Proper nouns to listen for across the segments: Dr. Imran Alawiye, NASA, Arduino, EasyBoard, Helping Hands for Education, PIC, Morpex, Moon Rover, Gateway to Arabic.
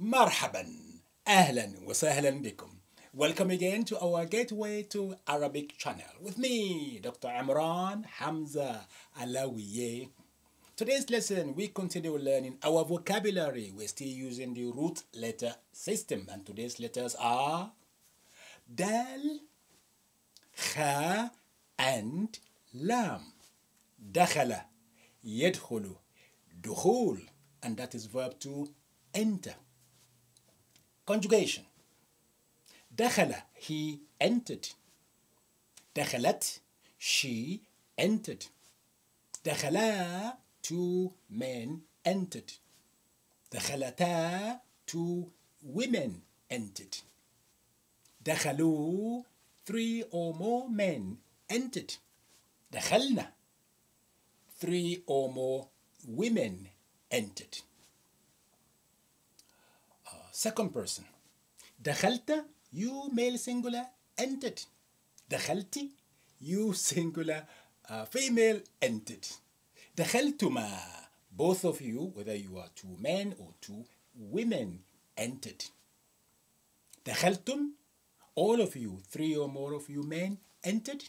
Marhaban, ahlan wa sahlan bikum. Welcome again to our Gateway to Arabic channel with me, Dr. Imran Alawiye. Today's lesson, we continue learning our vocabulary. We're still using the root letter system, and today's letters are dal, kha, and lam. Dakhala, yadkhulu, dukhul, and that is verb to enter. Conjugation. Dakhala, he entered. Dakhalat, she entered. Dakhala, two men entered. Dakhalata, two women entered. Dakhalu, three or more men entered. Dakhalna, three or more women entered. Second person. Dakhalta, you male singular entered. Dakhalti, you singular female entered. Dakhaltuma, both of you, whether you are two men or two women, entered. Dakhaltum, all of you, three or more of you men, entered.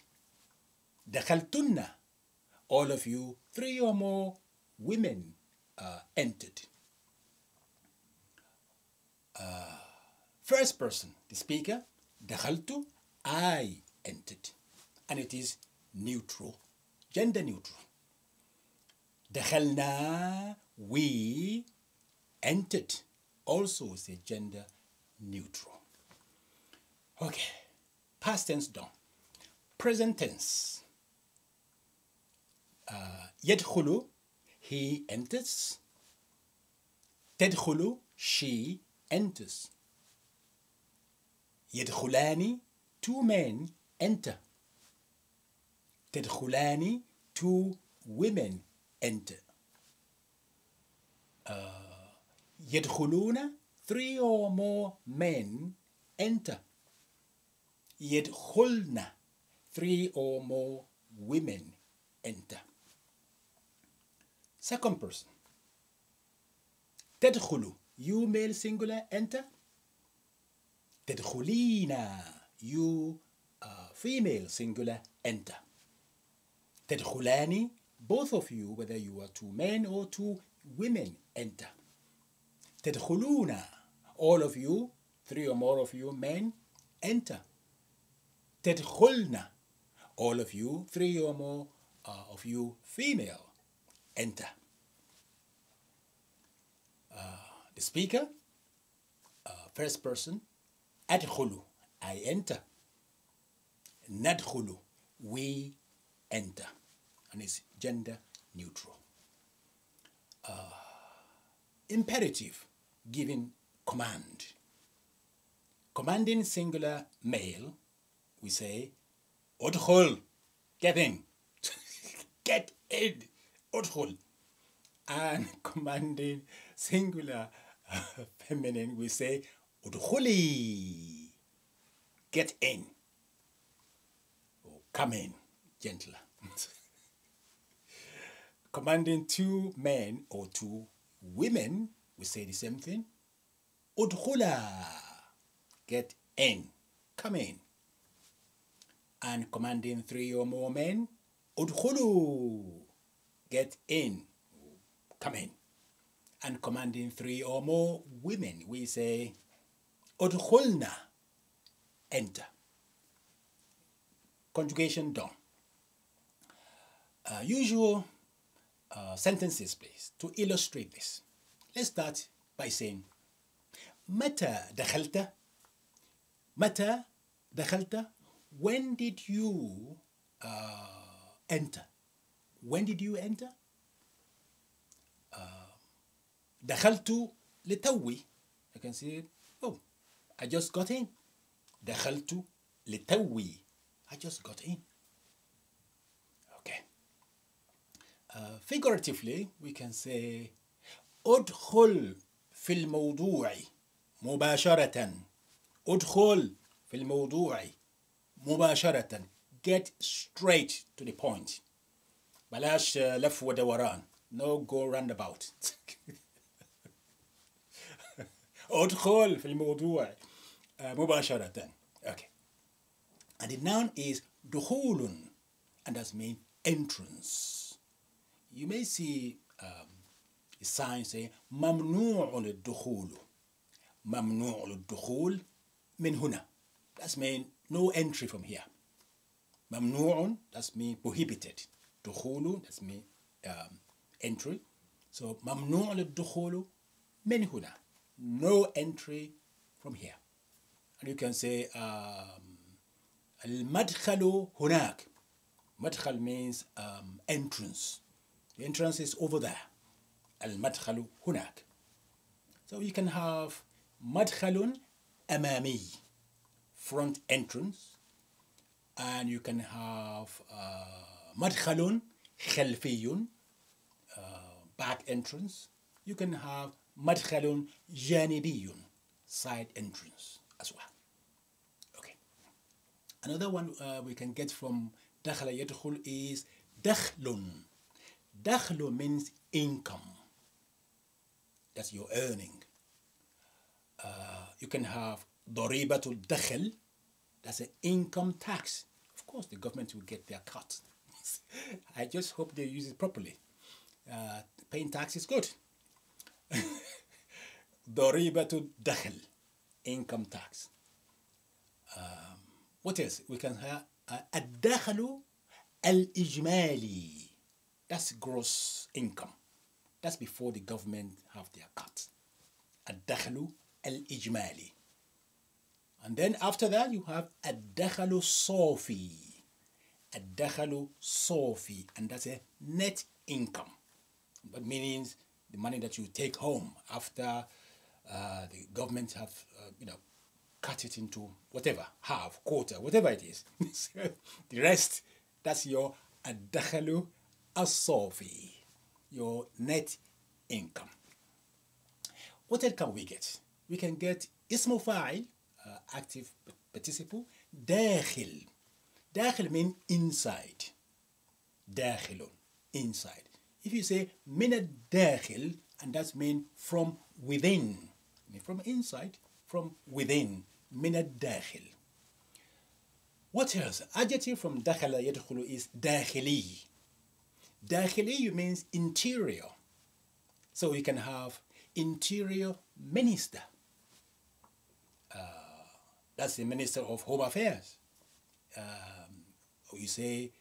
Dakhaltunna, all of you, three or more women, entered. First person, the speaker, dakhaltu, I entered. And it is neutral, gender neutral. Dakhalna, we entered. Also is a gender neutral. Okay, past tense done. Present tense. Yadkhulu, he enters. Tadkhulu, she enters. Yadkhulani, two men enter. Tadkhulani, two women enter. Yadkhuluna, three or more men enter. Yadkhulna, three or more women enter. Second person. Tadkhulu, you male singular enter. Tadkhulina, you female singular enter. Tadkhulani, both of you, whether you are two men or two women, enter. Tadkhuluna, all of you, three or more of you men, enter. Tadkhulna, all of you, three or more of you female, enter. The speaker, first person, adkhulu, I enter. Nadkhulu, we enter. And it's gender neutral. Imperative, giving command. Commanding singular male, we say, udkhul, get in. Get in, udkhul. And commanding singular feminine, we say, udkhuli, get in. Or come in, gentler. Commanding two men or two women, we say the same thing. Udkhula, get in, come in. And commanding three or more men, udkhulu, get in, come in. And commanding three or more women, we say udkhulna, enter. Conjugation done. Usual sentences, please, to illustrate this. Let's start by saying, Mata dakhalta? Mata dakhalta? When did you enter? When did you enter? Dakhaltu litawi. I can see, oh, I just got in. Dakhaltu litawi. I just got in. Figuratively, we can say, Udkhul fil mawdu'i mubasharatan. Udkhul fil mawdu'i mubasharatan. Get straight to the point. Balash lafwa dawaran. No go roundabout. ادخل في الموضوع مباشرة. Okay. And the noun is دخول, and that means entrance. You may see a sign saying ممنوع الدخول. ممنوع الدخول من هنا. That means no entry from here. ممنوع, that means prohibited. دخول, that means entry. So ممنوع الدخول من هنا. No entry from here. And you can say المدخل هناك. مدخل means entrance. The entrance is over there. المدخل هناك. So you can have مدخل أمامي, front entrance, and you can have مدخل خلفي, back entrance. You can have مدخل جانبي, side entrance as well. Okay. Another one we can get from دخل يدخل is دخل. دخل means income. That's your earning. You can have ضريبة الدخل. That's an income tax. Of course, the government will get their cut. I just hope they use it properly. Paying tax is good. ضريبة الدخل, income tax. What else? We can have الدخل الإجمالي. That's gross income. That's before the government have their cut. الدخل الإجمالي. And then after that, you have الدخل الصافي. الدخل الصافي, and that's a net income. That means the money that you take home after the government have, cut it into whatever, half, quarter, whatever it is. The rest, that's your الدخل الصافي, your net income. What else can we get? We can get اسم فاعل, active participle, داخل. داخل means inside. داخل, inside. If you say من الداخل, and that means from within. From inside, from within. من الداخل. What else? Adjective from دخل يدخل is داخلي. داخلي means interior. So you can have interior minister. That's the Minister of Home Affairs. You say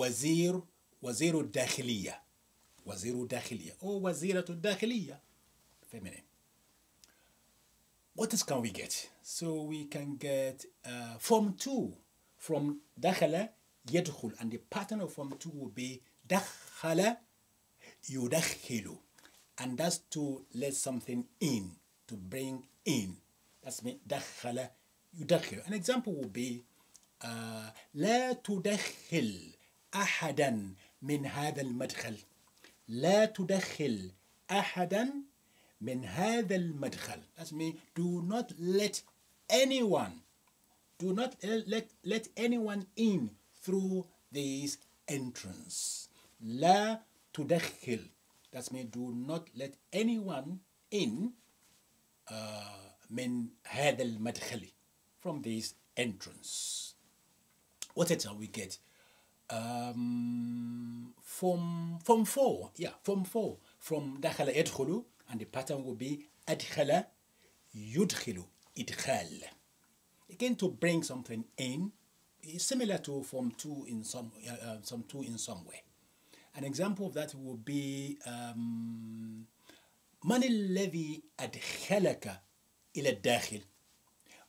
Wazir, Waziru Dakhiliya. Waziru Dakhiliya. Or Waziratu Dakhiliya. Feminine. What else can we get? So we can get Form 2 from Dakhala Yadkhul. And the pattern of Form 2 will be Dakhala Yudakhilu. And that's to let something in, to bring in. That's mean dakhala yudakhilu. An example would be لا تدخل أحدا من هذا المدخل. لا تدخل أحدا من هذا المدخل. That means do not let anyone, do not let anyone in through this entrance. لا تدخل. That means do not let anyone in من هذا المدخل, from this entrance. What else we get? Form 4, yeah, Form 4 from دخل يدخل, and the pattern will be أدخل يدخل, إدخال. Again, to bring something in is similar to Form 2 in some way. An example of that would be من الذي أدخلك إلى الداخل.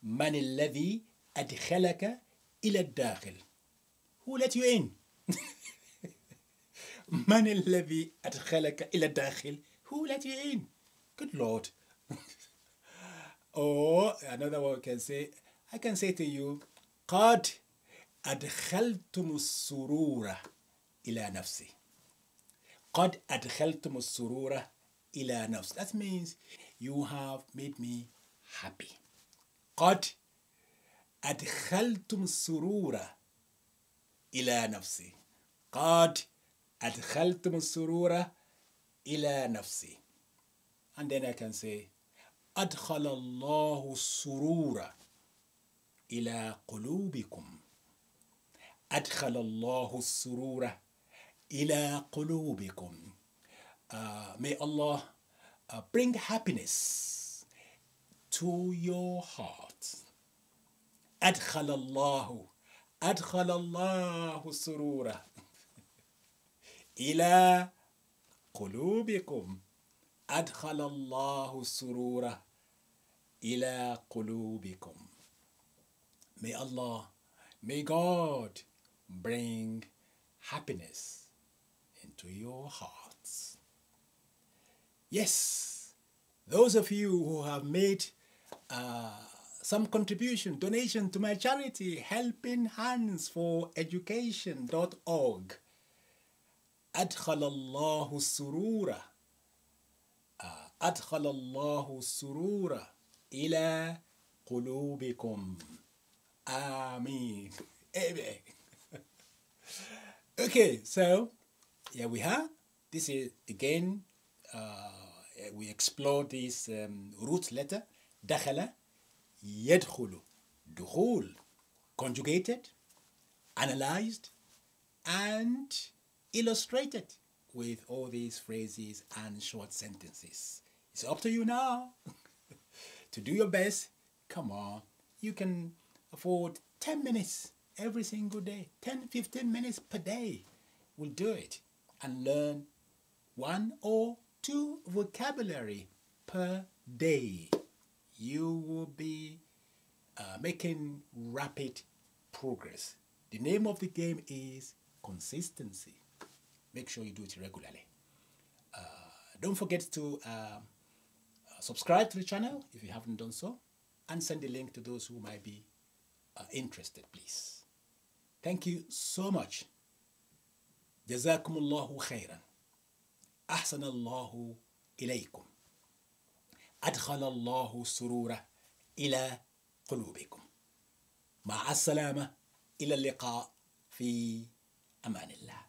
من الذي أدخلك إلى الداخل. Who let you in? من الذي أدخلك إلى الداخل. Who let you in? Good Lord. Or another one can say, I can say to you, قد أدخلتم السرور إلى نفسي. قد أدخلتم السرور إلى نفسي. That means you have made me happy. قد أدخلتم السرور إلى نفسي. قد أدخلتم السرور إلى نفسي. And then I can say أدخل الله السرور إلى قلوبكم. أدخل الله السرور إلى قلوبكم. May Allah bring happiness to your heart. أدخل الله السرور إلى قلوبكم. أدخل الله السرور إلى قلوبكم. May Allah, may God bring happiness into your hearts. Yes, those of you who have made some contribution, donation to my charity, helpinghandsforeducation.org. أدخل الله السرور. أدخل الله السرور إلى قلوبكم. Ameen. Amen. Okay, so here we are. This is again, we explore this root letter, دخل, يدخل, دخول, conjugated, analyzed, and illustrated with all these phrases and short sentences. It's up to you now to do your best. Come on, you can afford 10 minutes every single day, 10, 15 minutes per day. We'll do it and learn 1 or 2 vocabulary per day. You will be making rapid progress. The name of the game is consistency. Make sure you do it regularly. Don't forget to subscribe to the channel if you haven't done so, and send the link to those who might be interested, please. Thank you so much. Jazakumullahu khairan. Ahsanallahu ilaykum. Adkhalallahu surura ila qulubikum. Ma'as salama ila liqa fi amanillah.